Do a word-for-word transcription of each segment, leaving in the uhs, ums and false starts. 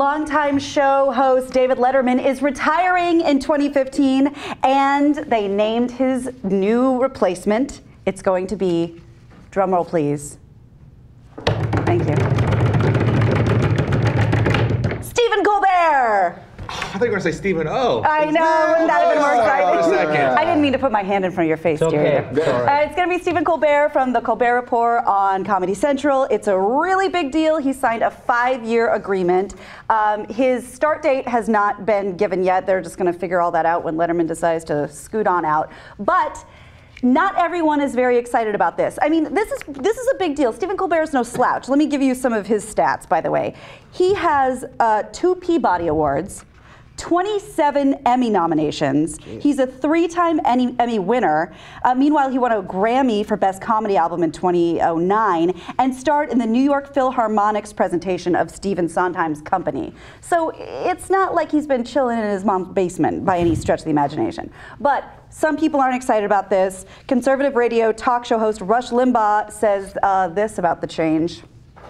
longtime show host David Letterman is retiring in twenty fifteen, and they named his new replacement. It's going to be, drum roll please. Thank you. Stephen Colbert! I thought you were going to say Stephen O. I know, wouldn't that have been more exciting? I didn't mean to put my hand in front of your face, dear. It's okay. Right. Uh, it's going to be Stephen Colbert from the Colbert Report on Comedy Central. It's a really big deal. He signed a five-year agreement. Um, his start date has not been given yet. They're just going to figure all that out when Letterman decides to scoot on out. But not everyone is very excited about this. I mean, this is this is a big deal. Stephen Colbert is no slouch. Let me give you some of his stats, by the way. He has uh, two Peabody Awards, twenty-seven Emmy nominations. Jeez. He's a three-time Emmy, Emmy winner. Uh, meanwhile, he won a Grammy for Best Comedy Album in two thousand nine and starred in the New York Philharmonic's presentation of Stephen Sondheim's Company. So it's not like he's been chilling in his mom's basement by any stretch of the imagination. But some people aren't excited about this. Conservative radio talk show host Rush Limbaugh says uh, this about the change.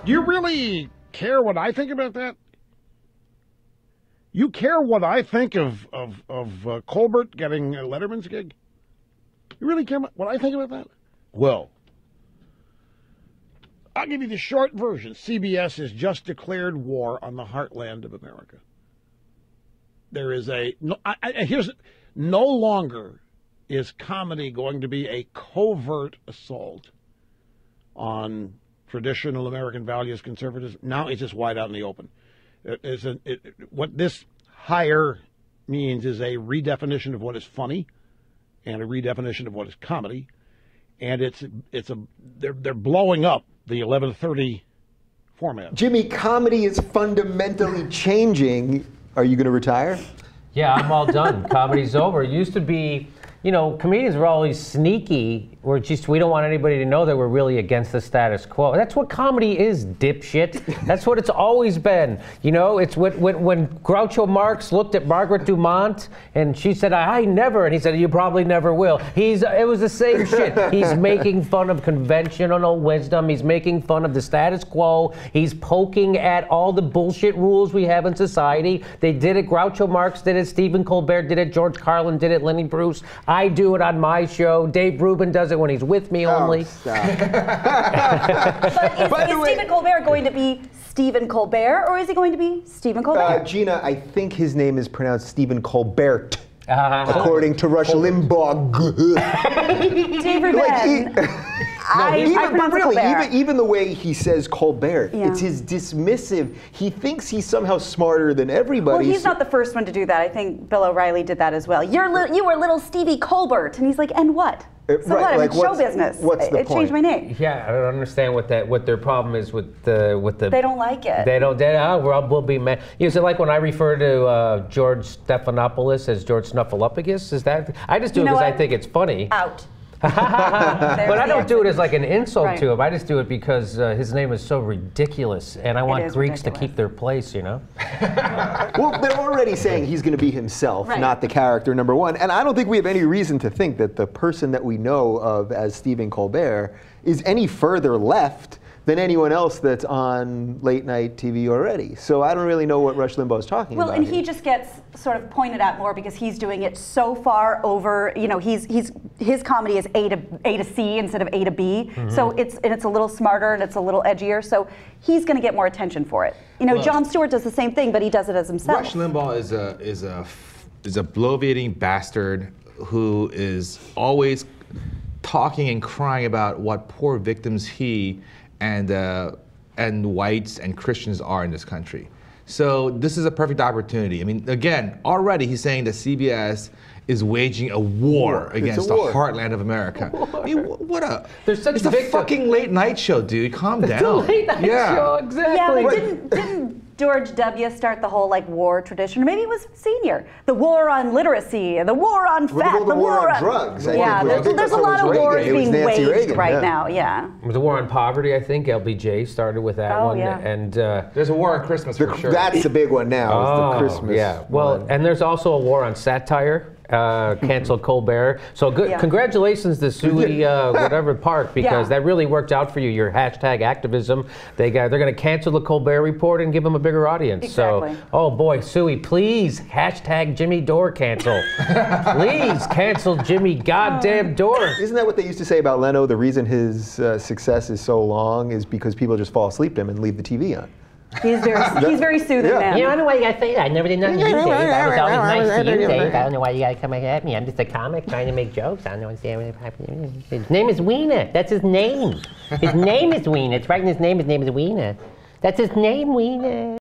Do you really care what I think about that? You care what I think of of, of uh, Colbert getting uh, Letterman's gig? You really care what I think about that? Well, I'll give you the short version. C B S has just declared war on the heartland of America. There is a no. I, I, here's no longer is comedy going to be a covert assault on traditional American values, conservatism. Now it's just wide out in the open. It is a, it, what this hire means is a redefinition of what is funny, and a redefinition of what is comedy, and it's it's a they're they're blowing up the eleven thirty format. Jimmy, comedy is fundamentally changing. Are you going to retire? Yeah, I'm all done. Comedy's over. It used to be, you know, comedians were always sneaky. We're just, we don't want anybody to know that we're really against the status quo. That's what comedy is, dipshit. That's what it's always been. You know, it's when, when, when Groucho Marx looked at Margaret Dumont and she said, I never, and he said, you probably never will. He's, it was the same shit. He's making fun of conventional wisdom. He's making fun of the status quo. He's poking at all the bullshit rules we have in society. They did it. Groucho Marx did it. Stephen Colbert did it. George Carlin did it. Lenny Bruce. I do it on my show. Dave Rubin does it when he's with me only. Oh, but is, By is way, Stephen Colbert going to be Stephen Colbert, or is he going to be Stephen Colbert? Uh, Gina, I think his name is pronounced Stephen Colbert, uh, according to Rush Limbaugh. Dave Rubin. Like, he, No, I, even, I but really, even, even the way he says Colbert, yeah. It's his dismissive. He thinks he's somehow smarter than everybody. Well, he's so not the first one to do that. I think Bill O'Reilly did that as well. You're you were little Stevie Colbert, and he's like, and what? So right, what? Like, I'm in show business. What's the it point? Changed my name. Yeah, I don't understand what that what their problem is with the with the. They don't like it. They don't. They oh, we'll, we'll be mad. Is it like when I refer to uh, George Stephanopoulos as George Snuffleupagus? Is that? I just do you it because I think it's funny. Out. But I don't do it as like an insult right. to him. I just do it because uh, his name is so ridiculous, and I want Greeks ridiculous. to keep their place, you know? Well, they're already saying he's going to be himself, right. not the character, number one. And I don't think we have any reason to think that the person that we know of as Stephen Colbert is any further left than anyone else that's on late-night T V already. So I don't really know what Rush Limbaugh's talking well, about. Well, and here. He just gets sort of pointed at more because he's doing it so far over, you know, he's, he's, his comedy is A to, A to C instead of A to B, mm-hmm. so it's, and it's a little smarter and it's a little edgier, so he's going to get more attention for it. You know, well, Jon Stewart does the same thing, but he does it as himself. Rush Limbaugh is a, is a, is a bloviating bastard who is always talking and crying about what poor victims he and uh, and whites and Christians are in this country. So this is a perfect opportunity. I mean, again, already he's saying that C B S is waging a war, war. against a the war. heartland of America. War. I mean, what a, There's such it's a fucking late night show, dude, calm it's down. It's a late night yeah. show, exactly. Yeah, but right. didn't, didn't George W. start the whole like war tradition? Maybe it was senior. The war on literacy, and the war on fat, well, the, the war, war on, on drugs. I yeah, there's, there's, there's a lot of Reagan. wars being Nancy waged Reagan, right yeah. now, yeah. The war on poverty, I think, L B J started with that oh, one. Yeah. And, uh, there's a war on Christmas, the, for sure. That's the big one now, oh, is the Christmas yeah. Well, one. And there's also a war on satire. uh, canceled Colbert. So good, yeah. Congratulations to Sully, uh, whatever Park, because yeah. that really worked out for you. Your hashtag activism. They got, they're going to cancel the Colbert Report and give them a bigger audience. Exactly. So, oh boy, Sully, please hashtag Jimmy Dore cancel. Please cancel Jimmy goddamn Dore. Isn't that what they used to say about Leno? The reason his uh, success is so long is because people just fall asleep to him and leave the T V on. He's very, he's very soothing yeah. now. You don't know why you gotta say that. I never did nothing to you, Dave. I was always nice to you, Dave. I don't know why you gotta come at me. I'm just a comic trying to make jokes. I don't understand what happened. His name is Wiener. That's his name. His name is Wiener. It's right in his name. His name is Wiener. That's his name, Wiener.